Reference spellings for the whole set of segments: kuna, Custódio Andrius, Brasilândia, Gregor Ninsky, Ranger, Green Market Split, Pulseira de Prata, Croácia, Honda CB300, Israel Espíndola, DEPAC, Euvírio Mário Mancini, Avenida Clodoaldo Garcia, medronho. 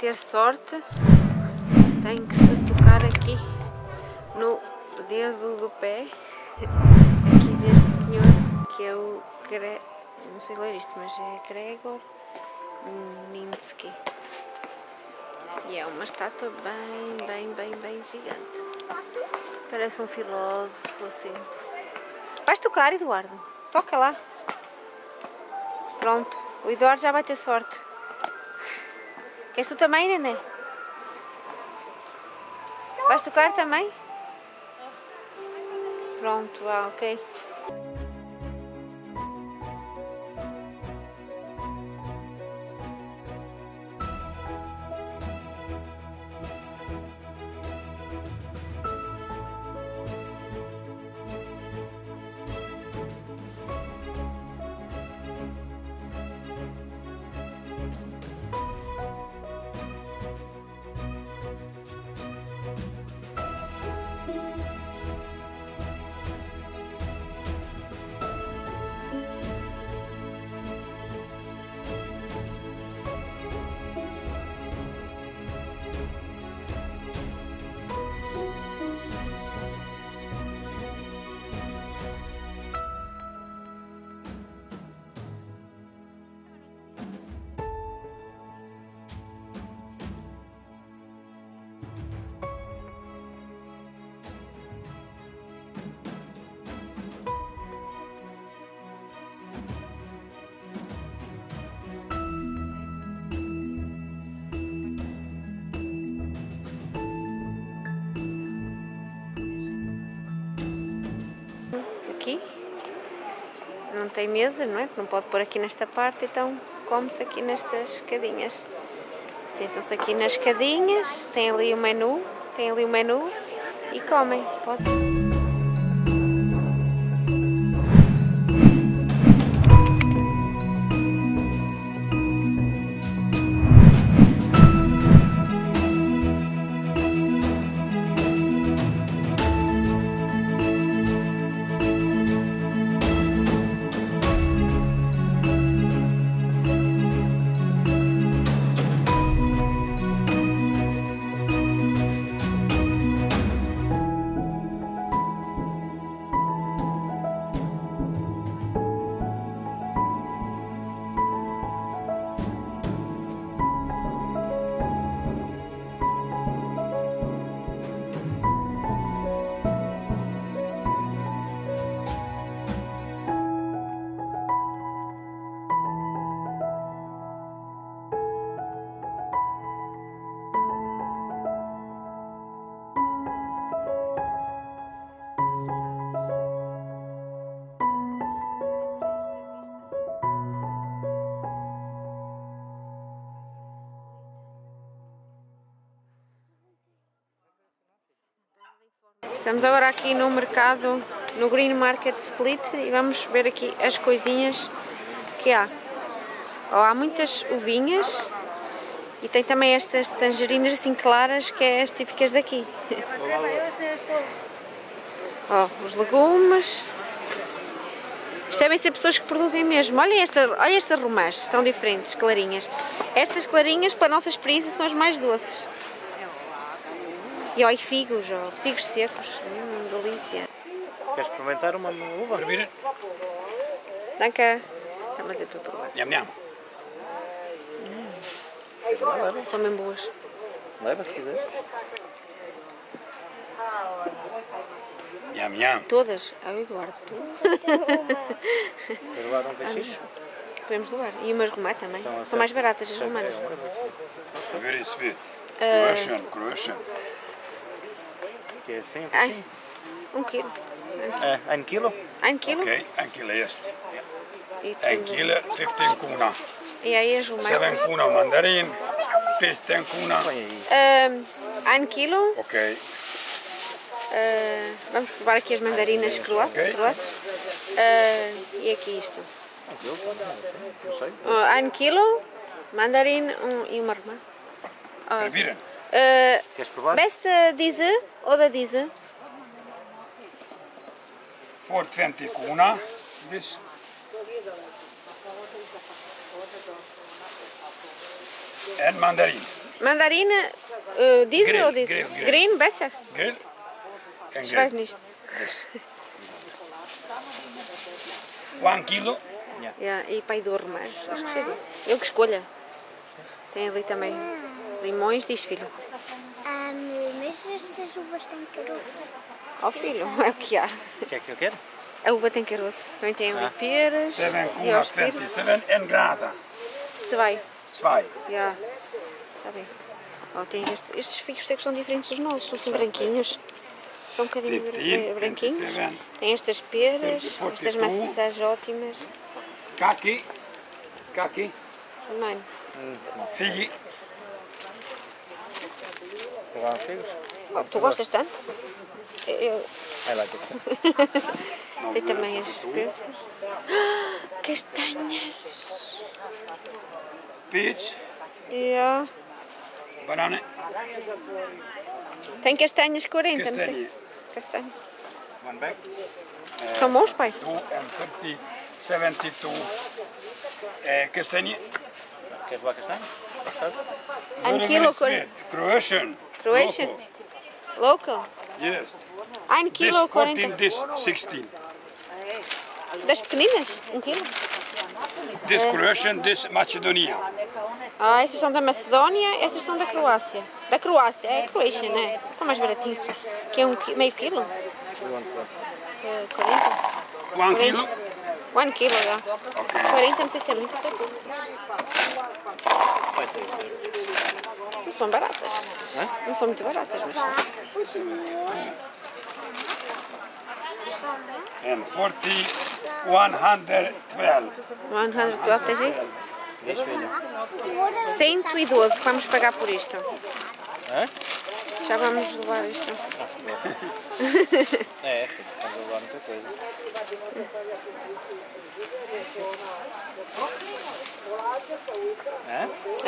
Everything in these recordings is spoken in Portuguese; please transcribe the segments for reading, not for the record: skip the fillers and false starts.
ter sorte, tem que se tocar aqui no dedo do pé, aqui deste senhor, que é o não sei ler isto, mas é Gregor Ninsky. E é uma estátua bem gigante. Parece um filósofo, assim. Vais tocar, Eduardo? Toca lá. Pronto, o Eduardo já vai ter sorte. Queres tu também, neném? Vais tocar também? Pronto, ok. Não tem mesa, não é? Não pode pôr aqui nesta parte, então come-se aqui nestas escadinhas. Sentam-se aqui nas escadinhas, tem ali o menu, e comem. Pode. Estamos agora aqui no mercado, no Green Market Split, e vamos ver aqui as coisinhas que há. Oh, há muitas uvinhas e tem também estas tangerinas assim claras, que é as típicas daqui. Oh, os legumes. Isto devem ser pessoas que produzem mesmo. Olha estas romãs, estão diferentes, clarinhas. Estas clarinhas, para a nossa experiência, são as mais doces. E olha, figos, ó, figos secos, delícia. Queres experimentar uma uva? Primeira? Danca. Está mais é para provar. Nham, nham. São bem boas. Leva, se quiser. Nham, nham. Todas? Ah, Eduardo, tu? Queres levar um peixinho? Podemos levar. E umas romã também. São mais baratas as romanas. Very sweet. Croácia. É assim? Ai, quilo. É, um quilo? Ok, quilo é este. Quilo, 15 kuna. E aí as romãs? 7 kuna mandarim, 15 kuna. Quilo. Ok. Vamos provar aqui as mandarinas cruas. Okay. E aqui isto. Quilo, mandarim e uma romã. Queres provar? Besta diese oder diese? 420 kuna. This. And mandarin. Mandarine, Diesel green, oder Diesel? Green, green besser? Green? Ich weiß nicht. Yes. 1 kg. Yeah. E para ir dormir, acho que chega. Eu que escolha. Tem ali também limões, diz filho. Mas estas uvas têm caroço. Oh filho, é o que há. O que é que ele quer? A uva tem caroço. Também tem ali peras. 7,27 em grada. Zwei. Yeah. Sabe? Oh, tem estes figos secos são diferentes dos nossos, são assim branquinhos. São um bocadinho branquinhos. Tem estas peras, estas maçãs ótimas. Cá aqui. Não. Figo. Oh, tu gostas tanto? Eu. Tem também as pêssegos. Castanhas. Peach. Yeah. Banana. Tem castanhas 40, não sei. Castanha. São bons, pai? 72 castanha. Queres lá castanha? Croatian. Local? Yes. 1 kg 40. This 16. Das pequeninas? 1 kg? This Croatian, this Macedonia. Ah, estas são da Macedónia, estas são da Croácia. Da Croácia, é Croatian, é? Estão mais baratinhos. Que é meio quilo? 40? 1 kg? 1 kg, já. Okay. 40, não sei se é muito, até pouco. Não são baratas. É? Não são muito baratas, mas são. And 112. 112, tens aí? 112, vamos pagar por isto. É? Já vamos levar isto. É, vamos levar muita coisa. É?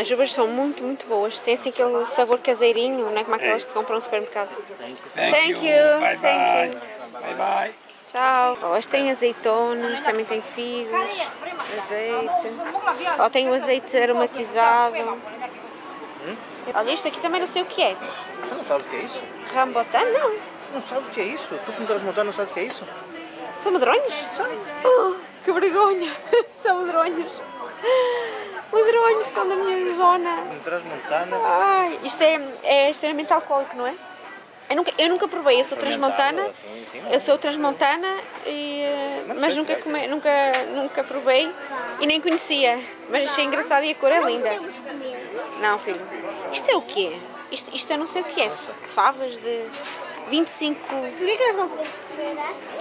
As uvas são muito boas. Tem assim aquele sabor caseirinho, não é como aquelas que se compram no supermercado. Thank you. Bye. Tchau. Oh, este tem azeitonas, também tem figos, azeite. Oh, tem o azeite aromatizado. Olha, isto aqui também não sei o que é. Tu não sabes o que é isso? Rambotan, não. Não sabes o que é isso? Tu que me transmontar não sabes o que é isso? São medronhos? Oh, que vergonha. São medronhos. Medronhos são da minha zona. Me transmontana. Ai, isto é extremamente alcoólico, não é? Eu nunca provei, eu sou transmontana, e, mas nunca provei e nem conhecia, mas achei engraçado e a cor é linda. Não filho, isto é o quê? Isto eu não sei o que é, favas de 25...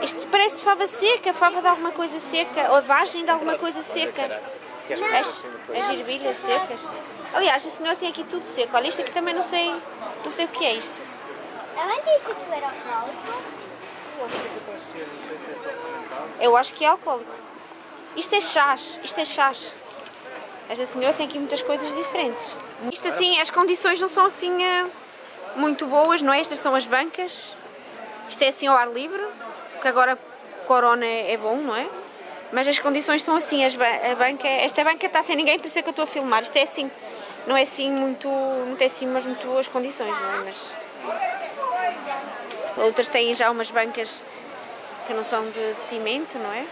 Isto parece fava seca, fava de alguma coisa seca, ou a vagem de alguma coisa seca. As ervilhas secas. Aliás, a senhora tem aqui tudo seco, olha isto aqui também não sei o que é isto. Eu acho que é alcoólico. Isto é chás. Esta senhora tem aqui muitas coisas diferentes. Isto assim, as condições não são assim muito boas, não é? Estas são as bancas. Isto é assim ao ar livre, porque agora a corona é bom, não é? Mas as condições são assim, esta banca está sem ninguém, por isso é que eu estou a filmar. Isto é assim, não é assim muito, não é assim, mas muito boas condições, não é? Outras têm já umas bancas que não são de cimento, não é?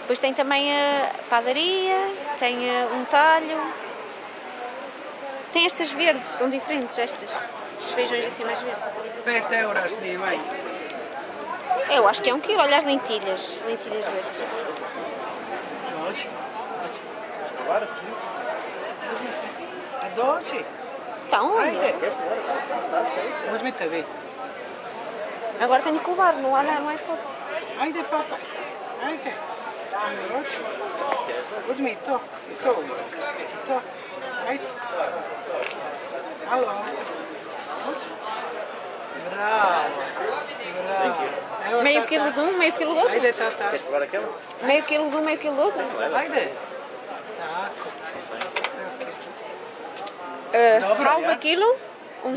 Depois tem também a padaria, tem um talho. Tem estas verdes, são diferentes estas. Estes feijões assim mais verdes. 20 euros, de bem. Eu acho que é 1 kg, olha as lentilhas verdes. Doce. Está onde? Vamos meter bem. Agora tenho que levar, não há mais coisa. Ainda papai. Ainda. Vamos meter. Estou. Ainda. Alô. Bravo. Meio quilo de um, meio quilo do outro. Ainda está. Queres levar aquela? Meio quilo de um, meio quilo do outro. Ainda.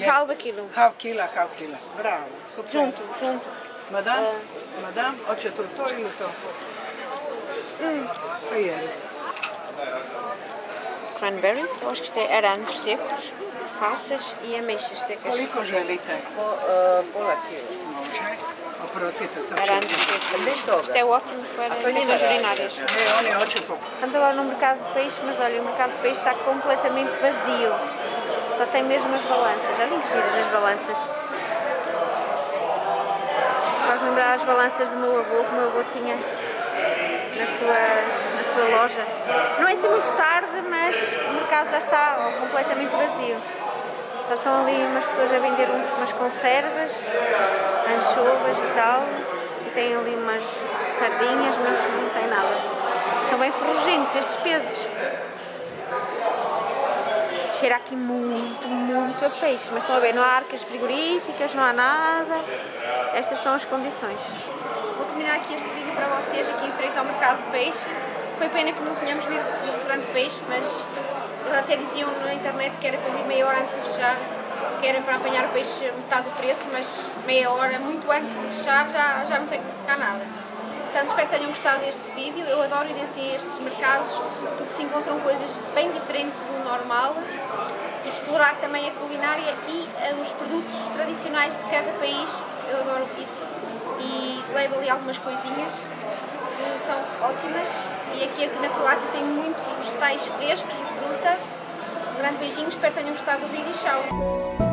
Halva quilo. Halv kilo. Bravo. Super. Junto. Madame, hoće to i to. cranberries, eu acho que isto é aranos secos, passas e ameixas secas. Koliko želite? Pola kilo. Može. Oprostite, sa čim? Isto é ótimo para vidas urinárias. Estamos agora no mercado de peixe, mas olha, o mercado de peixe está completamente vazio. Só tem mesmo as balanças. Olhem que giras as balanças. Faz lembrar as balanças do meu avô, que o meu avô tinha na sua loja. Não é assim muito tarde, mas o mercado já está completamente vazio. Só estão ali umas pessoas a vender umas conservas, anchovas e tal, e tem ali umas sardinhas, mas não tem nada. Estão bem ferrugentes estes pesos. Cheira aqui muito, muito a peixe, mas estão a ver, não há arcas frigoríficas, não há nada. Estas são as condições. Vou terminar aqui este vídeo para vocês aqui em frente ao mercado de peixe. Foi pena que não tenhamos visto grande peixe, mas eles até diziam na internet que era para vir meia hora antes de fechar, que era para apanhar o peixe a metade do preço, mas meia hora, muito antes de fechar, já não tem que colocar nada. Portanto, espero que tenham gostado deste vídeo. Eu adoro ir assim a estes mercados, porque se encontram coisas bem diferentes do normal. E explorar também a culinária e os produtos tradicionais de cada país, eu adoro isso. E levo ali algumas coisinhas que são ótimas. E aqui na Croácia tem muitos vegetais frescos e fruta. Um grande beijinho, espero que tenham gostado do vídeo e tchau!